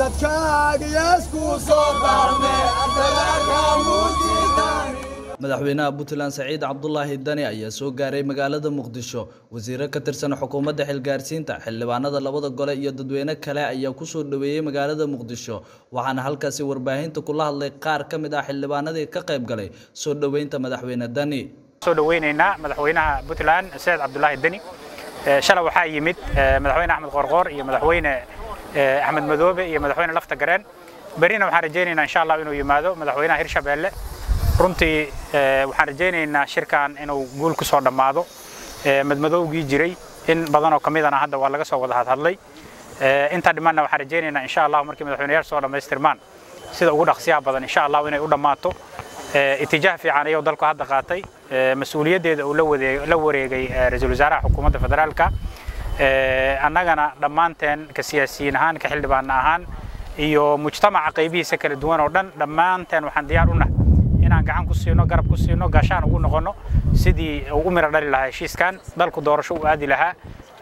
madaxweynaha Puntland Saciid Cabdullahi Deni ayaa soo gaaray magaalada Muqdisho. Wasiiro ka tirsan xukuumadda xilgaarsiinta, xildhibaanada labada gole iyo dadweyne kale ayaa ku soo dhaweeyay magaalada Muqdisho, waxaana halkaasi warbaahinta kula hadlay qaar ka mid ah xildhibaanadii ka qayb galay soo dhaweynta madaxweyne Deni. Soo dhaweynayna madaxweynaha Puntland Saciid Cabdullahi Deni. shalay waxa yimid madaxweynaha Axmed Qorqor iyo madaxweynaha Axmed Madoobe iyo madaxweynaha Lafta Gareen. Barina waxaan rajaynaynaa insha Allah inuu yimaado madaxweynaha Hirshabeelle. runtii waxaan rajaynaynaa shirkan inuu guul ku soo dhamaado madmadowgii jiray in badan oo kamidana hadda waa laga soo wada hadlay inta dhimanna waxaan rajaynaynaa insha Allah markii madaxweynaha soo dhameystirmaan sida ugu dhaqsiyaha badan insha Allah inay u dhamaato اتجاه في عانية ودلك هذا قاطي مسؤولية ده لو وريجي رئيس وزراء حكومة الفدرال كا أنا جانا دمانتين كسياسيين هان كحلبان هان إيو مجتمع قيبي سكر الدوان أردن دمانتين وحنديارونا إن عن كسينو قرب كسينو قشان وقولنا سيدي وأمر الله لها شيء كان دلك دور شو أدي لها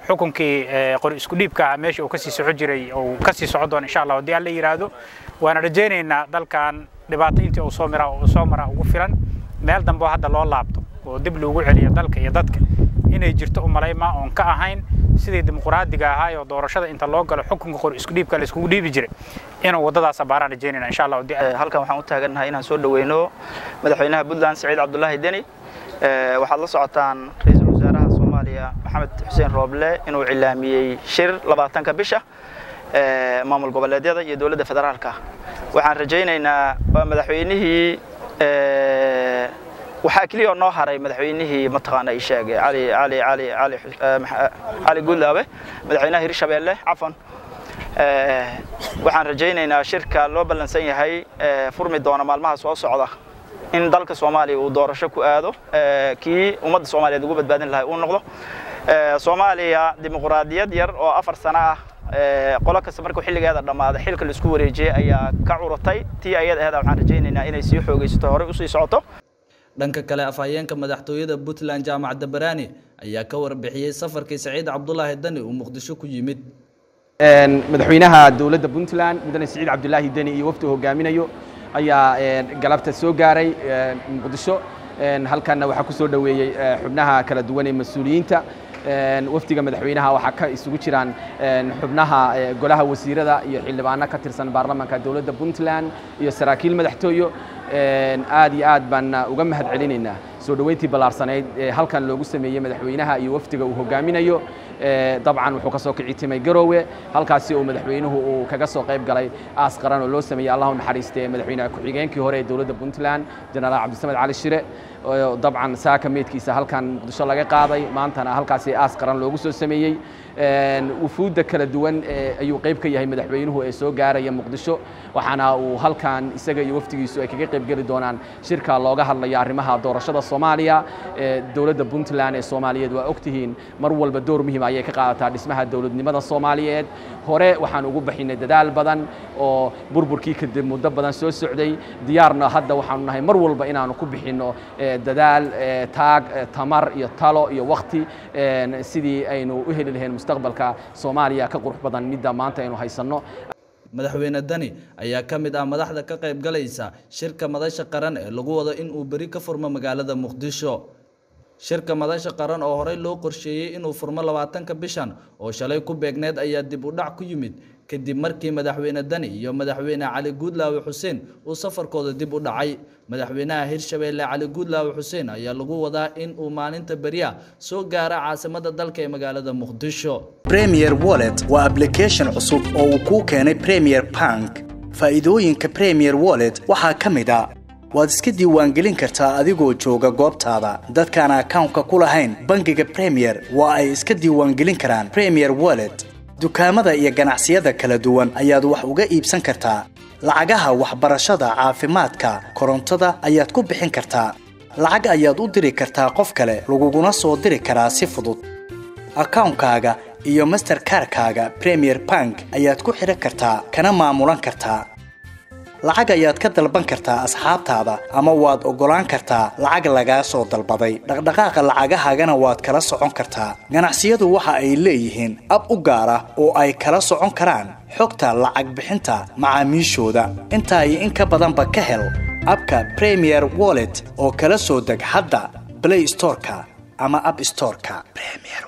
حكم كي قريش كليب كماشي وكسي سعودي أو كسي سعودان إن شاء الله ودي على يرادو وأنا رجينا إن دلك عن دبعتينتي أو صامرة وقفلن مال دم بواحد الله لابتو ودبل وقول عليه ذلك يدك هنا يجرت أملاي ما أنك أهين سيد الديمقراطية جاهاي ودورشة إنت الله قال حكم قر إسكوديب قال إسكوديب يجري إنه وضع سبارة الجنين إن شاء الله ودي هالكم حنوتها جنها هنا سود وينو مدحينها بدلان سعيد عبدالله الدني وحلص عطان رئيس الوزراء الصومالية محمد حسين روبلا إنه إعلامي شر لبعتان كبشة maamul goboleedyada iyo dawladda federaalka waxaan rajaynaynaa madaxweynihii waxa kaliya noo haray madaxweynihii mataqaana ay sheegay Ali Gullaabe madaxweynaha Hirshabeelle afan waxaan rajaynaynaa shirka loo balansan yahay furmi doona maalmaha soo socda in dalka Soomaaliya uu doorasho ku aado ki ummadda Soomaaliyeed ugu badbaadin lahayd uu noqdo Soomaaliya dimuqraadiyad yar oo 4 sano ah قلنا كسبنا كل حلقة هذا لما هذا حلقة الأسبوع رجع أي كعورتي تي أيد هذا عن رجعنا إني سيح وجيت تهرب وصي صعته. لأنك كلا أفعيان كما دحتوي ذا Puntland جامعة دبراني أي كور بحية سفر كسعيد عبدالله الدني ومقدشو كجيمد. مدحونها دولة Puntland مدن سعيد عبدالله الدني وقته جامينا يو أي جلبت السوقاري مقدشو هل كان وحكسر دوي حبناها كلا دواني مسؤولين تا. وفديك مدحوينها وحكا إسقوطيران حبناها جلها وزير ذا يحلبانا كترسان برلمان كدولة Puntland يسراكيل مدحتويو آدي آد بان وجمهد علينا سودويتي بالارسنايد هل كان لوجس مية مدحوينها يوفديك وهجامينا يو طبعا وحكسوك عتيم يجروه هل كاسيو مدحوينه وكجسوق يبقى أسقران ولوس مية اللهم حريستي مدحوينها كحجين كهوري دولة Puntland جنرال عبد السمد على الشرق طبعا ساكن ميت كيسة هل كان إن شاء الله قاضي ما أنتنا هل كاسي أسقران لوجس السمية وفود كلا دوان يقيب كيهاي مدحوينه إسوق جاري مقدشو وحنا وهل كان إسقى يوفديك يسوق كجيب قبل دونان شركة لوجها الله يعرمها دورشة الصومالية دولة Puntland الصومالية وأكتهين مروّل بدور مهم أيه كقاعدة اسمها الدولة نمدا الصومالية هراء وحنوجب بحين الدال بدن أو بربركي كده مدة بدن سوى السعودي ديارنا هذا وحنونا مروّل بينا نوجب بحينه الدال تاج تمر يطلع يوقتي سيدي إنه أهل لهن مستقبل كصومالية كقرح بدن مدة مانتا إنه هيصنّه madaxweyne Deni ayaa kamid ah madaxda ka qayb galaysa shirka madasha qaran ee lagu wado in uu bari ka furmo magaalada Muqdisho. Shirka madasha qaran oo horey loo qorsheeyay in uu furmo 20ka bishan oo shalay ku beegneed ayaa dib u dhac ku yimid kadib markii madaxweyne Deni iyo madaxweyne Ali Gullaawe Xuseen uu safarkooda dib u dhacay. madaxweynaha Hirshabeelle Ali Gullaawe Xuseen ayaa lagu wadaa in uu maalinta bariya soo gaaro caasimada dalka ee magaalada Muqdisho. Premier Wallet waa application cusub oo uu ku keenay Premier Bank. faa'iidooyinka Premier Wallet waxaa kamid ah waad iska diiwaangelin kartaa adigoo jooga goobtaada. dadka aan account-ka ku lahayn bangiga Premier waa ay iska diiwaangelin karaan Premier Wallet. dukaamada iyo ganacsiyada kala duwan ayaad wax uga iibsan kartaa. lacagaha waxbarashada, caafimaadka, korontada ayaad ku bixin kartaa. lacag ayaad u diri kartaa qof kale, laguguna soo diri karaa si fudud. account-kaaga iyo Mastercard-kaaga Premier Bank ayaad ku xidhan kartaa kana maamulan kartaa. lacag ayaad ka dalban kartaa asxaabtaada ama waad ogolaan kartaa lacag laga soo dalbaday dhaqdhaqaaqa lacagahaagana waad kala socon kartaa ganacsiyadu waxa ay leeyihiin ab u gaar ah oo ay kala socon karaan xogta lacag bixinta macaamiishooda inta ay in ka badan ba ka hel abka Premier Wallet oo kala soo dag hadda Play Store ka ama App Store ka Premier